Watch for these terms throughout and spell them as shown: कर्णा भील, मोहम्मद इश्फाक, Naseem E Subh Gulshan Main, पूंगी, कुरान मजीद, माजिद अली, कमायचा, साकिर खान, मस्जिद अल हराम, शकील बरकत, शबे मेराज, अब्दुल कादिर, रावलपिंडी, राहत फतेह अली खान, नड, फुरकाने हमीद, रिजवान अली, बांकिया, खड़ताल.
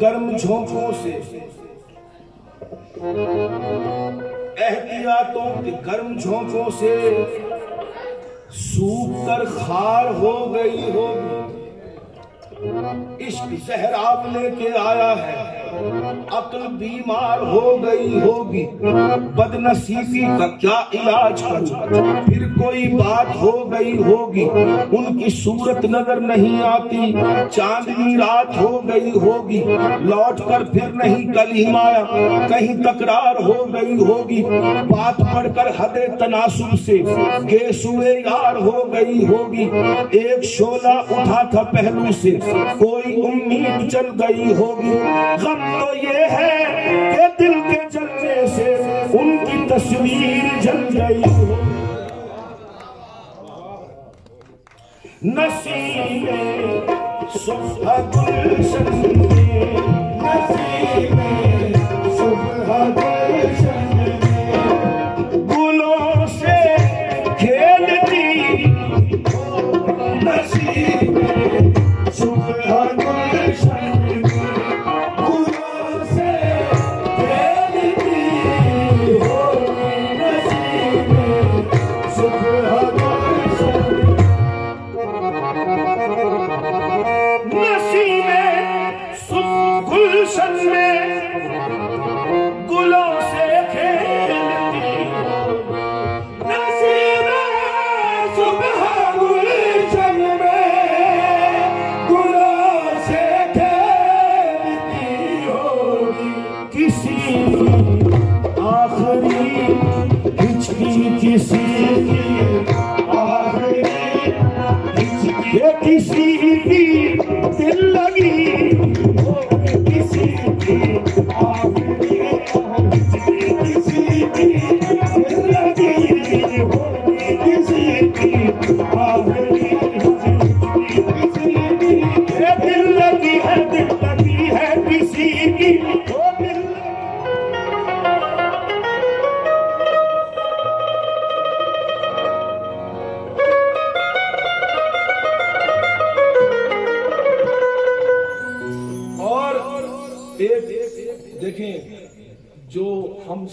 गर्म झोंकों से एहतियातों के गर्म झोंकों से सूख कर खार हो गई होगी। इश्क जहर आप लेके आया है, अक्ल बीमार हो गई होगी। बदनसीबी का क्या इलाज करूं, फिर कोई बात हो गई होगी। उनकी सूरत नजर नहीं आती, चांदनी रात हो गई होगी। लौट कर फिर नहीं कलीमा आया, कहीं तकरार हो गई होगी। बात पढ़कर हदे तनासुब से गेसुए यार हो गई होगी। एक शोला उठा था पहलू से, कोई उम्मीद चल गई होगी। गम तो ये है कि दिल के जलने से उनकी तस्वीर जल गई हो। नसीम सुबह गुलशन में, नसीम सुबह गुलशन में, गुलों से खेलती नसीम सुबह गुलशन में।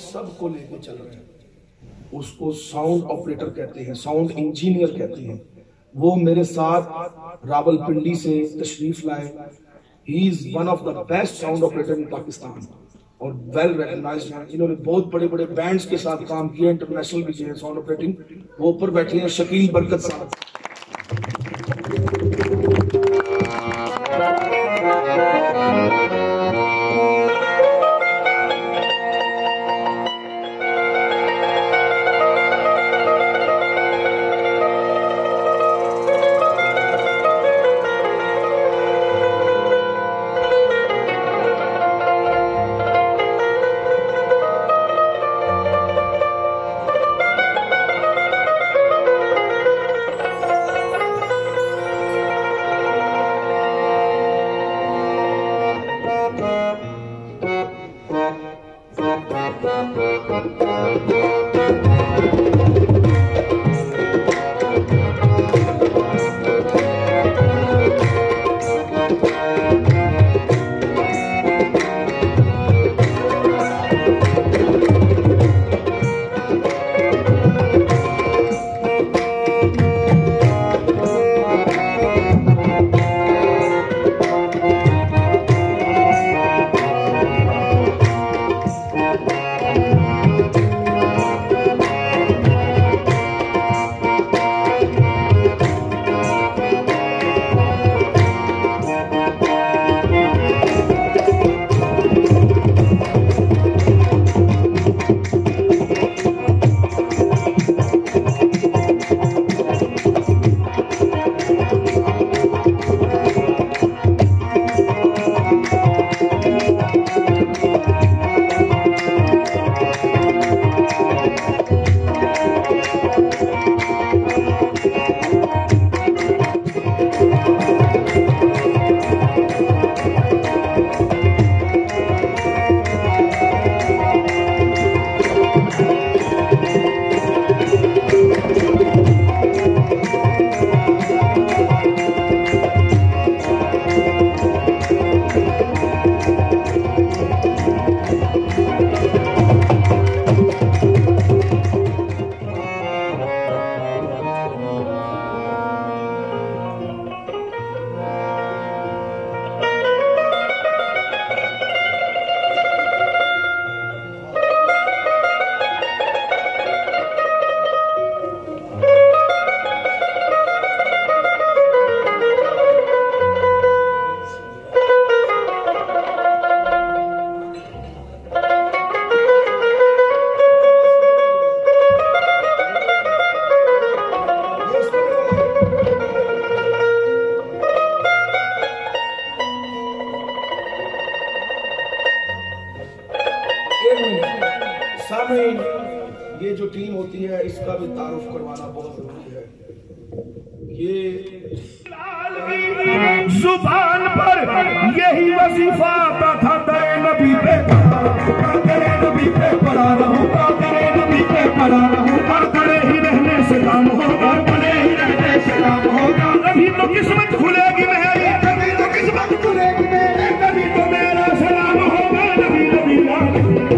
सबको लेके चल रहे हैं, उसको साउंड ऑपरेटर कहते हैं, साउंड इंजीनियर कहते हैं। वो मेरे साथ रावलपिंडी से तशरीफ लाए। He is one of the best sound operator in Pakistan और वेल रिकॉग्नाइज्ड हैं। इन्होंने बहुत बड़े बड़े बैंड्स के साथ काम किया, इंटरनेशनल भी किए साउंड ऑपरेटिंग। वो ऊपर बैठे हैं शकील बरकत साहब। आमीन। ये जो टीम होती है इसका भी तारुफ करवाना बहुत जरूरी है। ये जुबान पर यही वजीफा आता था, तेरे नबी पे पड़ा रहूंगा, तेरे नबी पे पड़ा रहूंगा, तेरे नबी पे पड़ा रहूंगा, पड़े ही रहने से काम होगा, पड़े ही रहने से काम होगा। अभी तो किस्मत खुलेगी मेरी, कभी तो किस्मत खुलेगी मेरी, कभी तो मेरा सलाम होगा। नबी नबी नबी नबी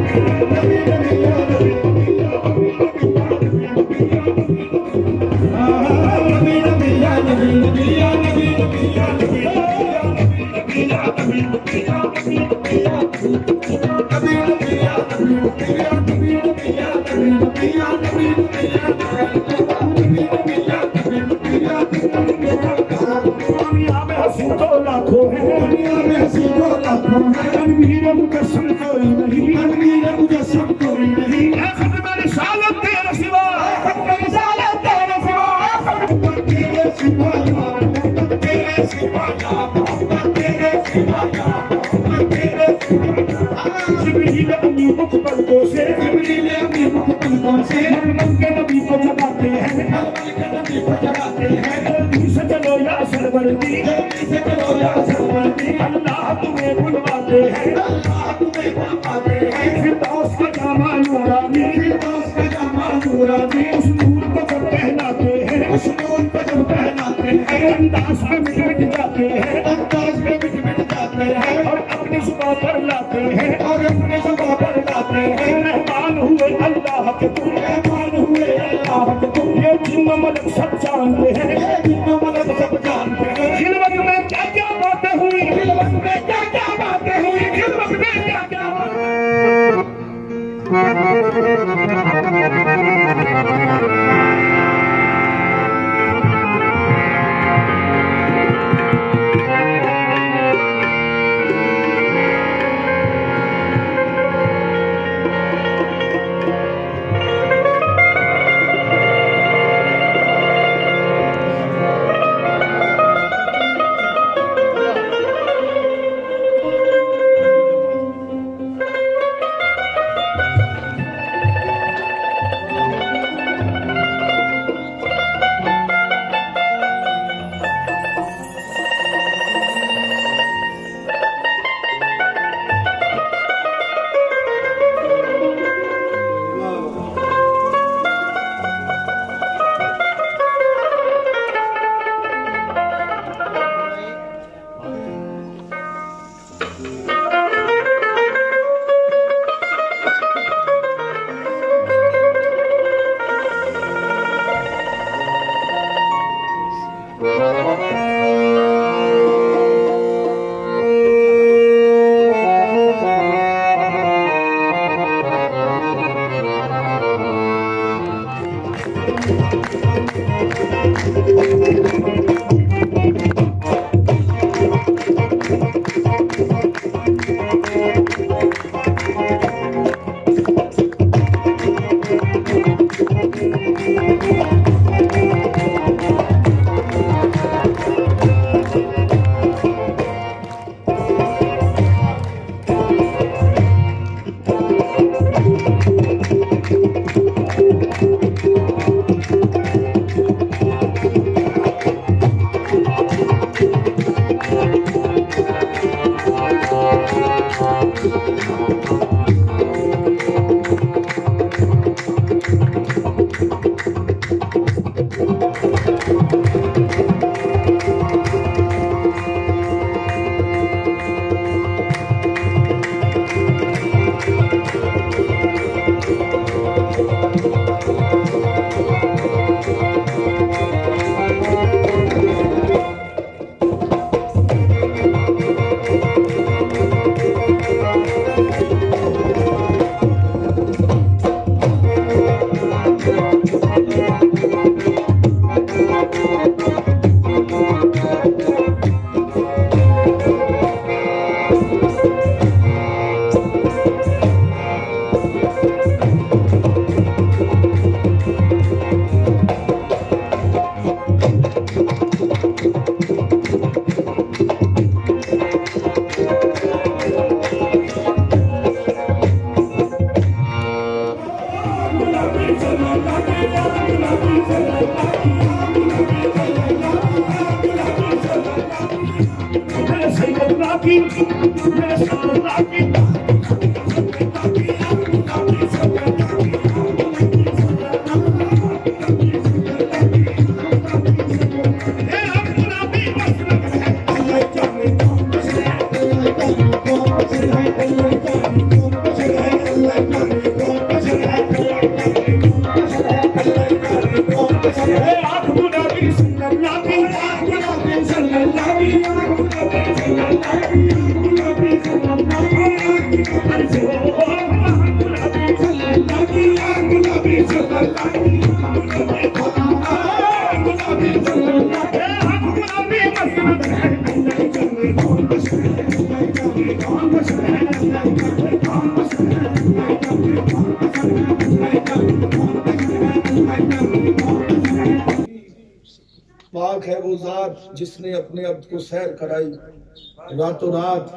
पाक है वो जात जिसने अपने अब्द को सैर कराई रातों रात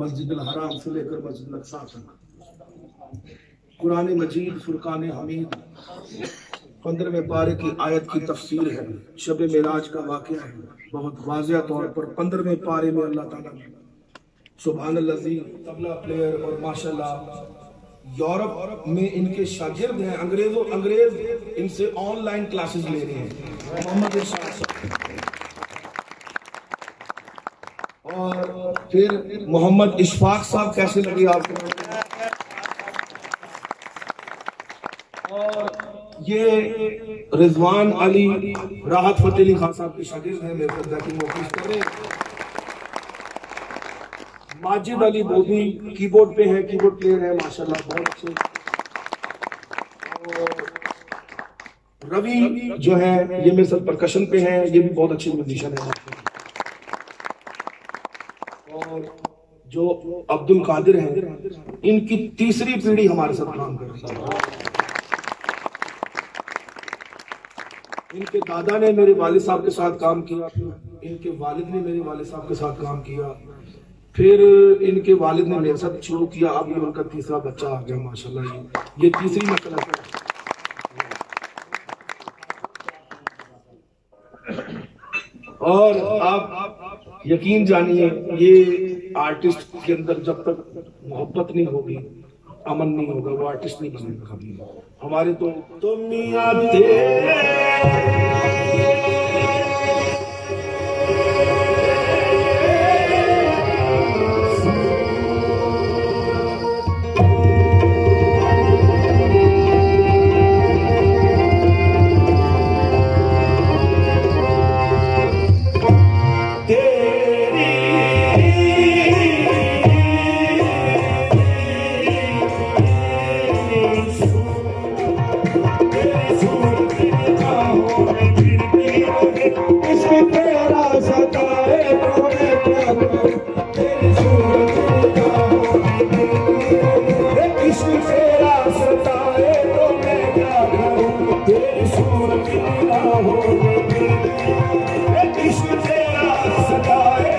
मस्जिद अल हराम से लेकर मस्जिद नक्शा तक। कुरान मजीद फुरकाने हमीद 15वें पारे की आयत की तफसीर है, शबे मेराज का वाक़या है। बहुत वाज़ेह तौर पर 15वें पारे में अल्लाह ताला ने सुबहानल्लाजी तबला प्लेयर और माशाल्लाह यूरोप में इनके शागिर्द हैं, अंग्रेज इनसे ऑनलाइन क्लासेस ले रहे हैं, मोहम्मद इश्फाक और फिर मोहम्मद इश्फाक साहब कैसे लगे आपको? ये रिजवान अली राहत फतेह अली खान साहब के शागिर्द हैं, मेरे खुदा की कोशिश करें। माजिद अली वो भी कीबोर्ड पे है, कीबोर्ड प्लेयर है माशाल्लाह बहुत अच्छे। रवि जो है ये मेरे साथ परकशन पे है, ये भी बहुत अच्छी म्यूजिशियन है। और जो अब्दुल कादिर हैं इनकी तीसरी पीढ़ी हमारे साथ काम कर रही है। इनके दादा ने मेरे वालिद साहब के साथ काम किया, इनके वालिद ने मेरे वालिद साहब के साथ काम किया, फिर इनके वालिद ने मेरे साथ शुरू किया। अब ये उनका तीसरा बच्चा आ गया माशाल्लाह, ये तीसरी मसला है। और आप यकीन जानिए ये आर्टिस्ट के अंदर जब तक मोहब्बत नहीं होगी अमन नहीं होगा, वो आर्टिस्ट नहीं बनेगा कभी। हमारे तो मियां तेरी सूरत तेरा हो, तेरा सताए।